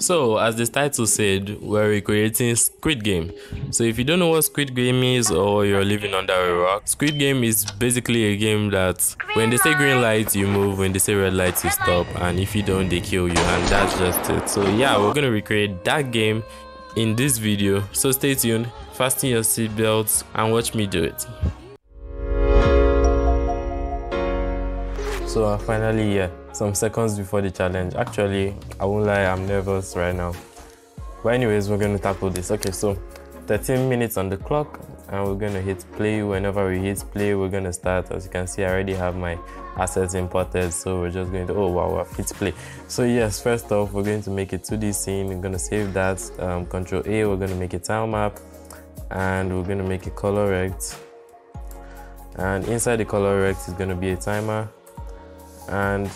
So, as the title said, we're recreating Squid Game. So if you don't know what Squid Game is or you're living under a rock, Squid Game is basically a game that when they say green light, you move, when they say red light, you stop, and if you don't, they kill you, and that's just it. So yeah, we're gonna recreate that game in this video, so stay tuned, fasten your seatbelts, and watch me do it. So I'm finally here, some seconds before the challenge. Actually, I won't lie, I'm nervous right now. But anyways, we're going to tackle this. Okay, so 13 minutes on the clock, and we're going to hit play. Whenever we hit play, we're going to start. As you can see, I already have my assets imported, so we're just going to, oh wow, I've hit play. So yes, first off, we're going to make a 2D scene. We're going to save that, Control A, we're going to make a tile map, and we're going to make a color rect. And inside the color rect is going to be a timer. And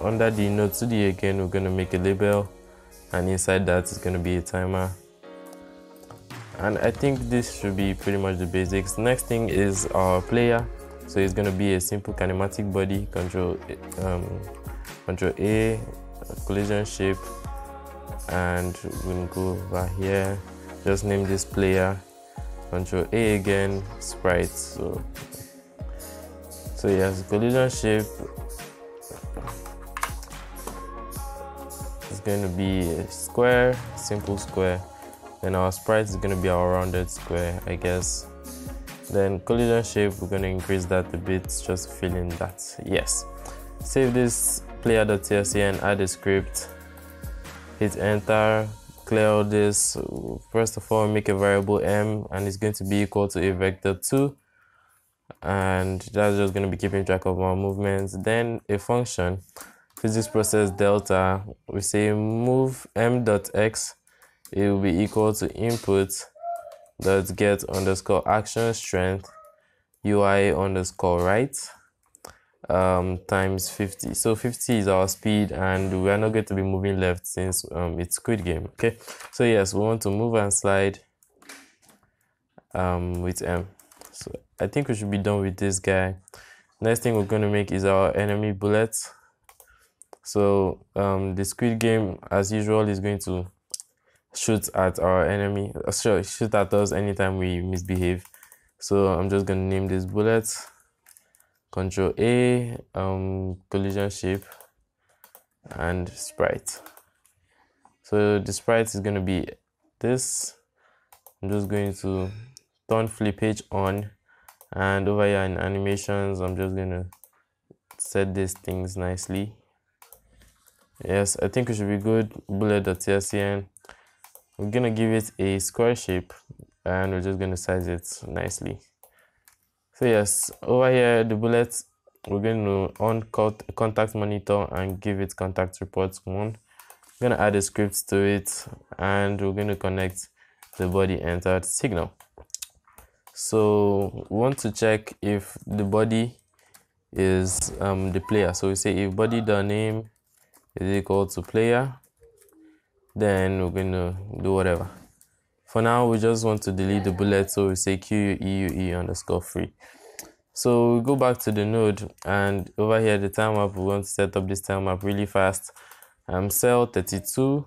under the node 2D again, we're going to make a label, and inside that is going to be a timer. And I think this should be pretty much the basics. Next thing is our player. So it's going to be a simple kinematic body, control A, collision shape, and we're going to go over here, just name this player, Control A again, sprite. So yes, collision shape. It's going to be a square, simple square. Then our sprite is going to be our rounded square, I guess. Then collision shape, we're going to increase that a bit, just filling that. Yes. Save this player.tsc and add a script. Hit enter, clear all this. First of all, make a variable m, and it's going to be equal to a vector 2. And that's just going to be keeping track of our movements. Then a function. Physics process delta, we say move m.x, it will be equal to input.get underscore action strength UI underscore right times 50. So 50 is our speed, and we are not going to be moving left since it's Squid Game. Okay, so yes, we want to move and slide with m. So I think we should be done with this guy. Next thing we're going to make is our enemy bullets. So the Squid Game, as usual, is going to shoot at our enemy, shoot at us anytime we misbehave. So I'm just going to name this bullet, Control A, collision shape, and sprite. So the sprite is going to be this. I'm just going to turn flip H on, and over here in animations, I'm just going to set these things nicely. Yes, I think it should be good. Bullet.tscn. We're gonna give it a square shape, and we're just gonna size it nicely. So yes, over here the bullet, we're gonna on contact monitor and give it contact reports 1. We're gonna add a script to it, and we're gonna connect the body entered signal. So we want to check if the body is the player. So we say if body.name is equal to player, then we're going to do whatever. For now, we just want to delete the bullet, so we say QUEUE underscore free. So we go back to the node, and over here the time map, we want to set up this time map really fast. Cell 32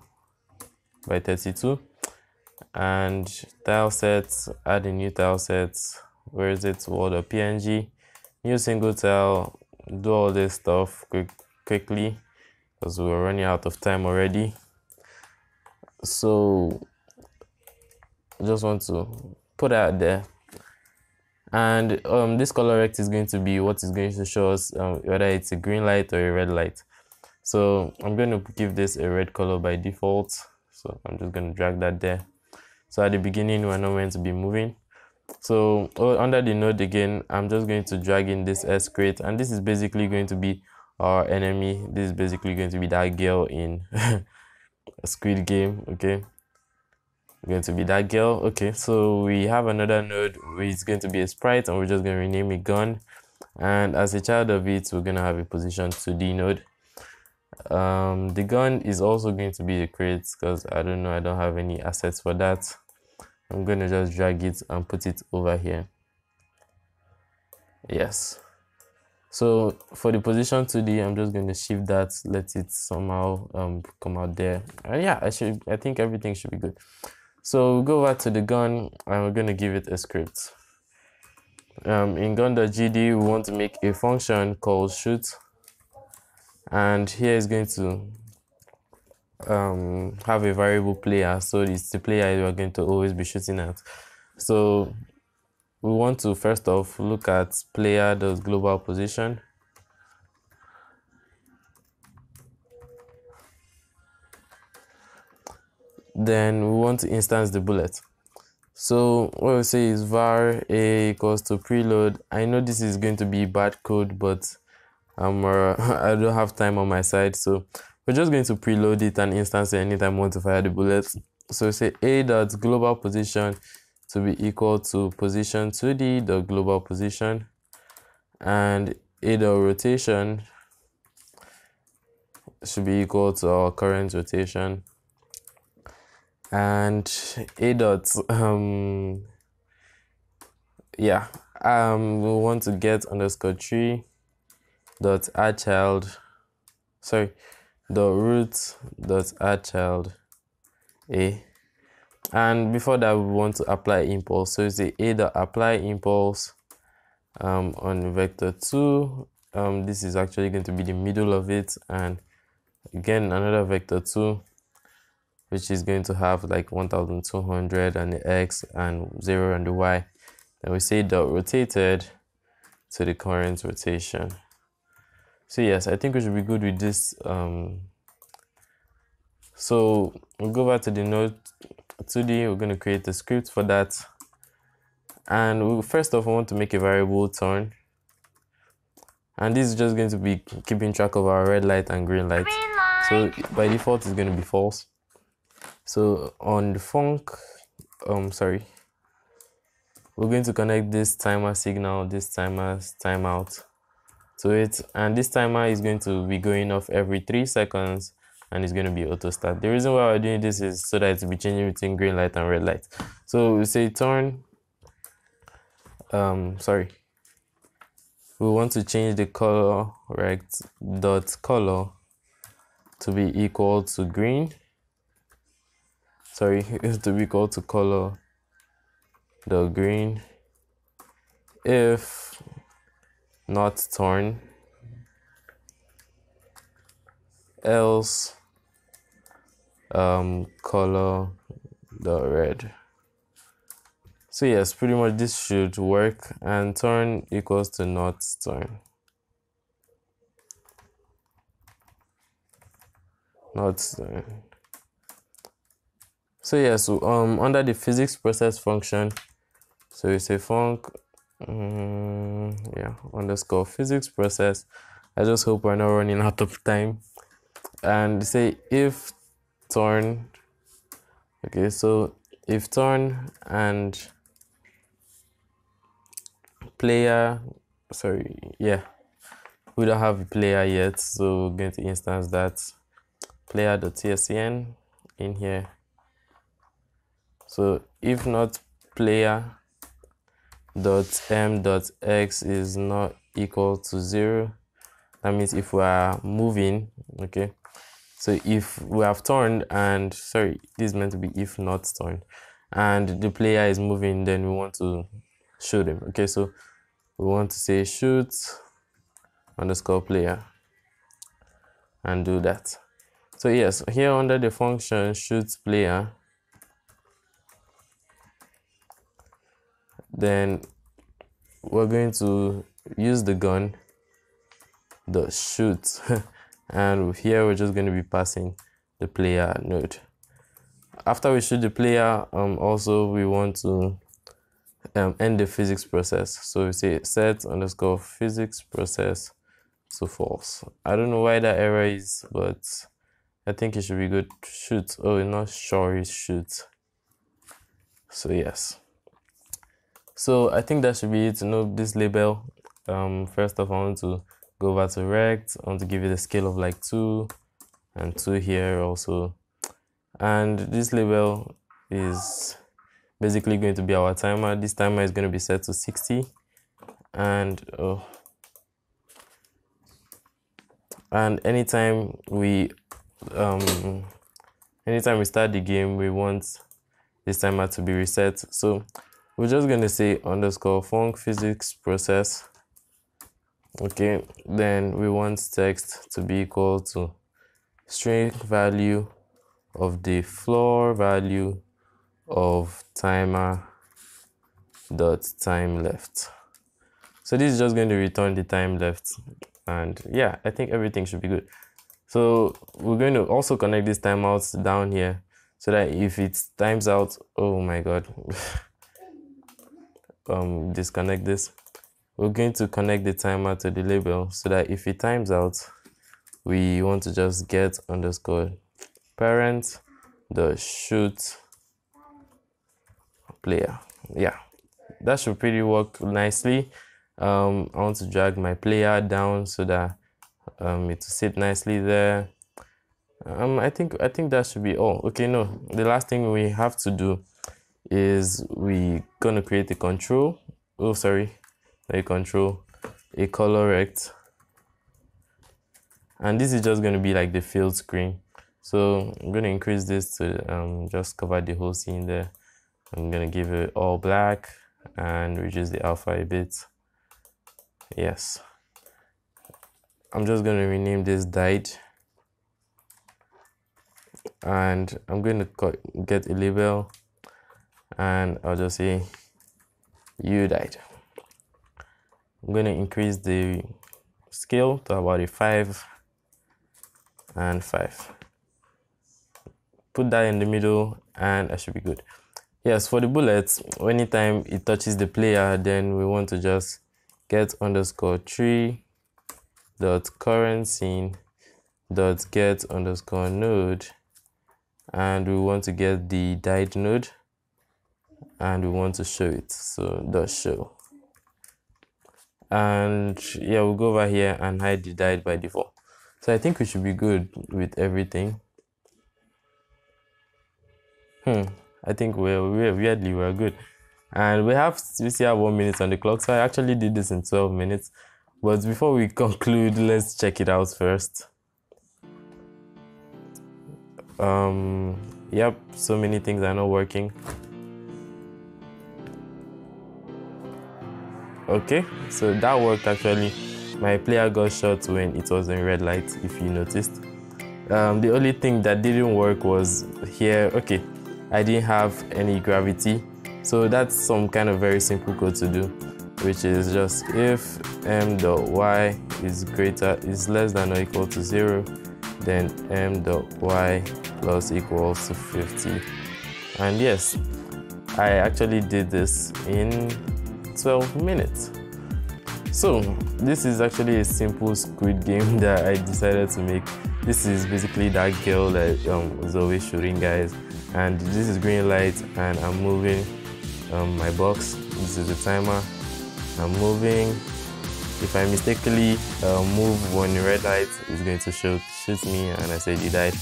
by 32, and tile sets, add a new tile set. Where is it? World or PNG, new single tile, do all this stuff quickly. Because we were running out of time already. So I just want to put out there, and this color rect is going to be what is going to show us whether it's a green light or a red light. So I'm going to give this a red color by default, so I'm just going to drag that there. So at the beginning, we're not going to be moving. So under the node again, I'm just going to drag in this S crate, and this is basically going to be our enemy. This is basically going to be that girl in a Squid Game. Okay, going to be that girl. Okay, so we have another node where it's going to be a sprite, and we're just going to rename it gun, and as a child of it, we're going to have a position 2D node. The gun is also going to be a crate, because I don't have any assets for that. I'm going to just drag it and put it over here. Yes. So for the position 2D, I'm just going to shift that, let it somehow come out there. And yeah, I think everything should be good. So we'll go over to the gun and we're going to give it a script. In gun.gd, we want to make a function called shoot. And here is going to have a variable player. So it's the player you are going to always be shooting at. So we want to first off look at player.global position. Then we want to instance the bullet. So what we'll say is var a equals to preload. I know this is going to be bad code, but I don't have time on my side. So we're just going to preload it and instance it anytime we want to fire the bullet. So we'll say a.global position to be equal to position 2D the global position, and a dot rotation should be equal to our current rotation, and a dot we want to get underscore 3 dot add child, sorry, the root dot add child a. And before that, we want to apply impulse. So it's the a dot apply impulse on vector 2. This is actually going to be the middle of it. And again, another vector 2, which is going to have like 1200 and the x and 0 and the y. Then we say dot rotated to the current rotation. So yes, I think we should be good with this. So we'll go back to the node 2D. We're going to create a script for that, and we'll, first off, I want to make a variable turn, and this is just going to be keeping track of our red light and green light. So by default, it's going to be false. So on the func, we're going to connect this timer signal, this timer's timeout to it, and this timer is going to be going off every 3 seconds. And it's going to be auto start. The reason why we're doing this is so that it's be changing between green light and red light. So we say turn. We want to change the color dot color to be equal to green. To be equal to color dot green. If not turn, else color the red. So yes, pretty much this should work, and turn equals to not turn. So yes, under the physics process function, so we say func underscore physics process. I just hope we're not running out of time. And say if turn, so if turn and player, we don't have a player yet, so we're going to instance that player.tscn in here. So if not player dot m dot x is not equal to 0, that means if we are moving, so if we have turned and this is meant to be if not turned, and the player is moving, then we want to shoot him. So we want to say shoot underscore player and do that. So yes, here under the function shoot player, then we're going to use the gun the shoot. And here we're just going to be passing the player node. After we shoot the player, also we want to end the physics process. So we say set underscore physics process to false. I don't know why that error is, but I think it should be good. Shoot. Oh, you're not sure, it's shoot. So yes. So I think that should be it. Note this label. First off, I want to go over to rect. I want to give it a scale of like 2 and 2 here also, and this label is basically going to be our timer. This timer is going to be set to 60, and And anytime we start the game, we want this timer to be reset. So we're just gonna say _func_physics_process. Okay, then we want text to be equal to string value of the floor value of timer dot time left. So this is just going to return the time left, and yeah, I think everything should be good. So we're going to also connect these timeouts down here so that if it times out, oh my god, disconnect this. We're going to connect the timer to the label so that if it times out, we want to just get _parent the shoot player. Yeah, that should pretty work nicely. I want to drag my player down so that it will sit nicely there. I think that should be all. Okay, no, the last thing we have to do is we're gonna create a control. Oh, sorry. A control, a color rect, and this is just going to be like the field screen. So I'm going to increase this to just cover the whole scene there. I'm going to give it all black and reduce the alpha a bit. Yes, I'm just going to rename this died, and I'm going to get a label, and I'll just say you died. I'm going to increase the scale to about a 5 and 5. Put that in the middle, and I should be good. Yes, for the bullets, anytime it touches the player, then we want to just get _tree.currentScene.get_node, and we want to get the died node, and we want to show it. So dot show. And yeah, we'll go over here and hide the died by default. So I think we should be good with everything. I think we're good. And we still have 1 minute on the clock. So I actually did this in 12 minutes. But before we conclude, let's check it out first. Yep, so many things are not working. Okay, so that worked actually. My player got shot when it was in red light, if you noticed. The only thing that didn't work was here. Okay, I didn't have any gravity. So that's some kind of very simple code to do, which is just if m.y is less than or equal to 0, then m.y plus equals to 50. And yes, I actually did this in 12 minutes. So this is actually a simple Squid Game that I decided to make. This is basically that girl that is always shooting guys, and this is green light, and I'm moving my box. This is the timer. I'm moving. If I mistakenly move when the red light, it's going to shoot me, and I said he died.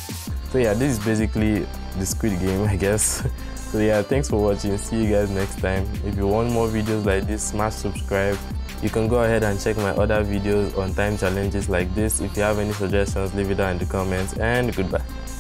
So yeah, this is basically the Squid Game, I guess. So yeah, thanks for watching. See you guys next time. If you want more videos like this, smash subscribe. You can go ahead and check my other videos on time challenges like this. If you have any suggestions, leave it down in the comments, and goodbye.